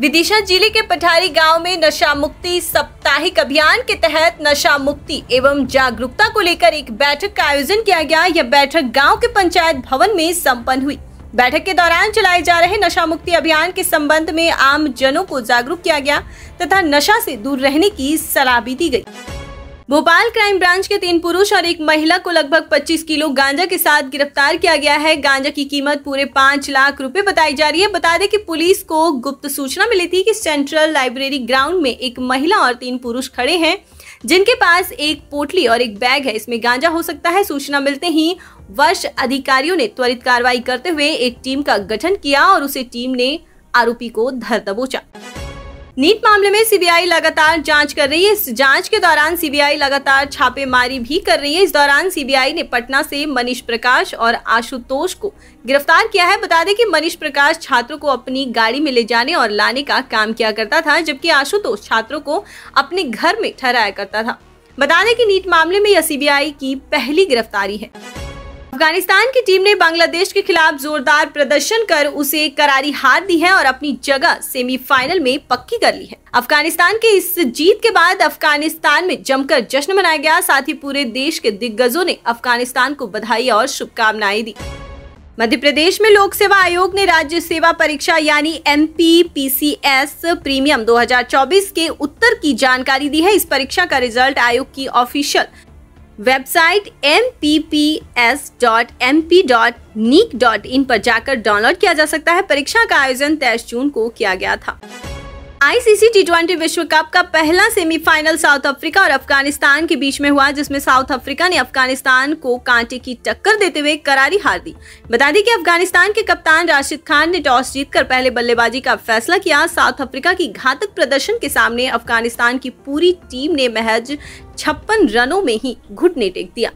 विदिशा जिले के पठारी गांव में नशा मुक्ति साप्ताहिक अभियान के तहत नशा मुक्ति एवं जागरूकता को लेकर एक बैठक का आयोजन किया गया। यह बैठक गांव के पंचायत भवन में संपन्न हुई। बैठक के दौरान चलाए जा रहे नशा मुक्ति अभियान के संबंध में आम जनों को जागरूक किया गया तथा नशा से दूर रहने की सलाह भी दी गई। भोपाल क्राइम ब्रांच के 3 पुरुष और 1 महिला को लगभग 25 किलो गांजा के साथ गिरफ्तार किया गया है। गांजा की कीमत पूरे 5 लाख रुपए बताई जा रही है। बता दें कि पुलिस को गुप्त सूचना मिली थी कि सेंट्रल लाइब्रेरी ग्राउंड में एक महिला और 3 पुरुष खड़े हैं, जिनके पास एक पोटली और एक बैग है, इसमें गांजा हो सकता है। सूचना मिलते ही वरिष्ठ अधिकारियों ने त्वरित कार्रवाई करते हुए एक टीम का गठन किया और उस टीम ने आरोपी को धर दबोचा। नीट मामले में सीबीआई लगातार जांच कर रही है। इस जांच के दौरान सीबीआई लगातार छापेमारी भी कर रही है। इस दौरान सीबीआई ने पटना से मनीष प्रकाश और आशुतोष को गिरफ्तार किया है। बता दें कि मनीष प्रकाश छात्रों को अपनी गाड़ी में ले जाने और लाने का काम किया करता था, जबकि आशुतोष छात्रों को अपने घर में ठहराया करता था। बता दें कि नीट मामले में यह सीबीआई की पहली गिरफ्तारी है। अफगानिस्तान की टीम ने बांग्लादेश के खिलाफ जोरदार प्रदर्शन कर उसे करारी हार दी है और अपनी जगह सेमीफाइनल में पक्की कर ली है। अफगानिस्तान के इस जीत के बाद अफगानिस्तान में जमकर जश्न मनाया गया। साथ ही पूरे देश के दिग्गजों ने अफगानिस्तान को बधाई और शुभकामनाएं दी। मध्य प्रदेश में लोक सेवा आयोग ने राज्य सेवा परीक्षा यानी MPPCS प्रीमियम 2024 के उत्तर की जानकारी दी है। इस परीक्षा का रिजल्ट आयोग की ऑफिशियल वेबसाइट mpps.mp.nic.in पर जाकर डाउनलोड किया जा सकता है। परीक्षा का आयोजन 23 जून को किया गया था। आईसीसी T20 विश्व कप का पहला सेमीफाइनल साउथ अफ्रीका और अफगानिस्तान के बीच में हुआ, जिसमें साउथ अफ्रीका ने अफगानिस्तान को कांटे की टक्कर देते हुए करारी हार दी। बता दें कि अफगानिस्तान के कप्तान राशिद खान ने टॉस जीतकर पहले बल्लेबाजी का फैसला किया। साउथ अफ्रीका की घातक प्रदर्शन के सामने अफगानिस्तान की पूरी टीम ने महज 56 रनों में ही घुटने टेक दिया।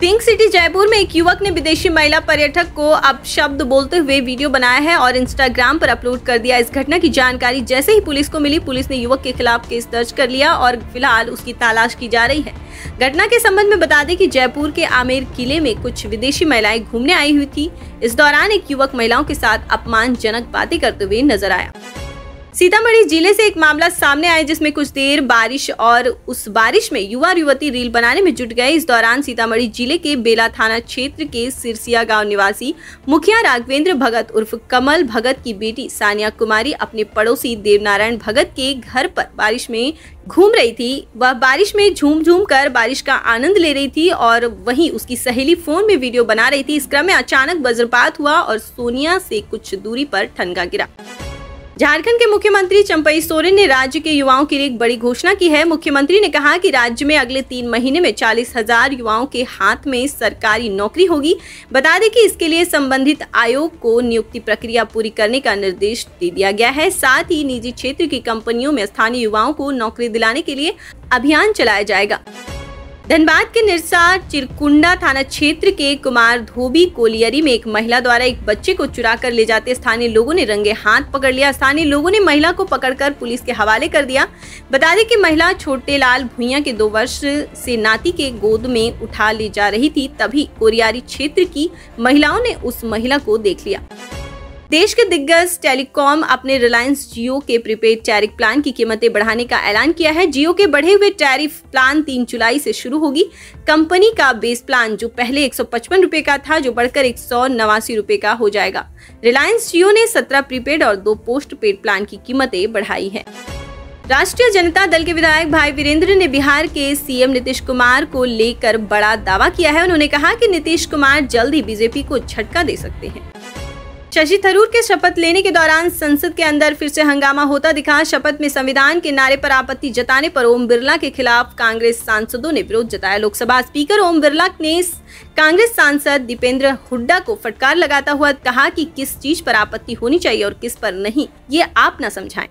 पिंक सिटी जयपुर में एक युवक ने विदेशी महिला पर्यटक को अपशब्द बोलते हुए वीडियो बनाया है और इंस्टाग्राम पर अपलोड कर दिया। इस घटना की जानकारी जैसे ही पुलिस को मिली, पुलिस ने युवक के खिलाफ केस दर्ज कर लिया और फिलहाल उसकी तलाश की जा रही है। घटना के संबंध में बता दें कि जयपुर के आमेर किले में कुछ विदेशी महिलाएं घूमने आई हुई थी। इस दौरान एक युवक महिलाओं के साथ अपमानजनक बातें करते हुए नजर आया। सीतामढ़ी जिले से एक मामला सामने आया, जिसमें कुछ देर बारिश और उस बारिश में युवा युवती रील बनाने में जुट गए। इस दौरान सीतामढ़ी जिले के बेला थाना क्षेत्र के सिरसिया गांव निवासी मुखिया राघवेंद्र भगत उर्फ कमल भगत की बेटी सानिया कुमारी अपने पड़ोसी देवनारायण भगत के घर पर बारिश में घूम रही थी। वह बारिश में झूम झूम कर बारिश का आनंद ले रही थी और वहीं उसकी सहेली फोन में वीडियो बना रही थी। इस क्रम में अचानक वज्रपात हुआ और सोनिया से कुछ दूरी पर ठनका गिरा। झारखंड के मुख्यमंत्री चंपई सोरेन ने राज्य के युवाओं के लिए एक बड़ी घोषणा की है। मुख्यमंत्री ने कहा कि राज्य में अगले 3 महीने में 40,000 युवाओं के हाथ में सरकारी नौकरी होगी। बता दें कि इसके लिए संबंधित आयोग को नियुक्ति प्रक्रिया पूरी करने का निर्देश दे दिया गया है। साथ ही निजी क्षेत्र की कंपनियों में स्थानीय युवाओं को नौकरी दिलाने के लिए अभियान चलाया जाएगा। धनबाद के निरसा चिरकुंडा थाना क्षेत्र के कुमार धोबी कोलियरी में एक महिला द्वारा एक बच्चे को चुरा कर ले जाते स्थानीय लोगों ने रंगे हाथ पकड़ लिया। स्थानीय लोगों ने महिला को पकड़कर पुलिस के हवाले कर दिया। बता दें कि महिला छोटे लाल भुइया के 2 वर्ष से नाती के गोद में उठा ले जा रही थी, तभी कोलियरी क्षेत्र की महिलाओं ने उस महिला को देख लिया। देश के दिग्गज टेलीकॉम अपने रिलायंस जियो के प्रीपेड टैरिफ प्लान की कीमतें बढ़ाने का ऐलान किया है। जियो के बढ़े हुए टैरिफ प्लान 3 जुलाई से शुरू होगी। कंपनी का बेस प्लान जो पहले 155 रुपए का था, जो बढ़कर 189 रुपए का हो जाएगा। रिलायंस जियो ने 17 प्रीपेड और 2 पोस्ट पेड प्लान की कीमतें बढ़ाई है। राष्ट्रीय जनता दल के विधायक भाई वीरेंद्र ने बिहार के सीएम नीतीश कुमार को लेकर बड़ा दावा किया है। उन्होंने कहा कि नीतीश कुमार जल्द ही बीजेपी को झटका दे सकते हैं। शशि थरूर के शपथ लेने के दौरान संसद के अंदर फिर से हंगामा होता दिखा। शपथ में संविधान के नारे पर आपत्ति जताने पर ओम बिरला के खिलाफ कांग्रेस सांसदों ने विरोध जताया। लोकसभा स्पीकर ओम बिरला ने कांग्रेस सांसद दीपेंद्र हुड्डा को फटकार लगाता हुआ कहा कि किस चीज पर आपत्ति होनी चाहिए और किस पर नहीं, ये आप न समझाएं।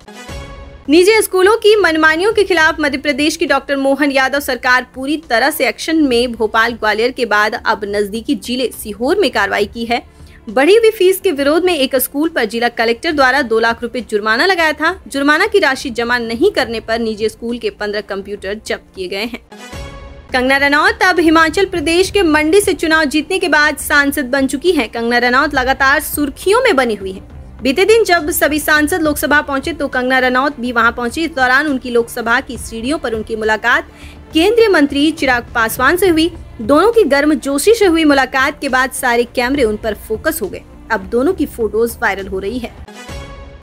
निजी स्कूलों की मनमानियों के खिलाफ मध्य प्रदेश की डॉक्टर मोहन यादव सरकार पूरी तरह से एक्शन में। भोपाल ग्वालियर के बाद अब नजदीकी जिले सीहोर में कार्रवाई की है। बढ़ी हुई फीस के विरोध में एक स्कूल पर जिला कलेक्टर द्वारा 2 लाख रुपए जुर्माना लगाया था। जुर्माना की राशि जमा नहीं करने पर निजी स्कूल के 15 कंप्यूटर जब्त किए गए हैं। कंगना रनौत अब हिमाचल प्रदेश के मंडी से चुनाव जीतने के बाद सांसद बन चुकी हैं। कंगना रनौत लगातार सुर्खियों में बनी हुई है। बीते दिन जब सभी सांसद लोकसभा पहुंचे तो कंगना रनौत भी वहां पहुंची। इस दौरान उनकी लोकसभा की सीढ़ियों पर उनकी मुलाकात केंद्रीय मंत्री चिराग पासवान से हुई। दोनों की गर्मजोशी से हुई मुलाकात के बाद सारे कैमरे उन पर फोकस हो गए। अब दोनों की फोटोज वायरल हो रही है।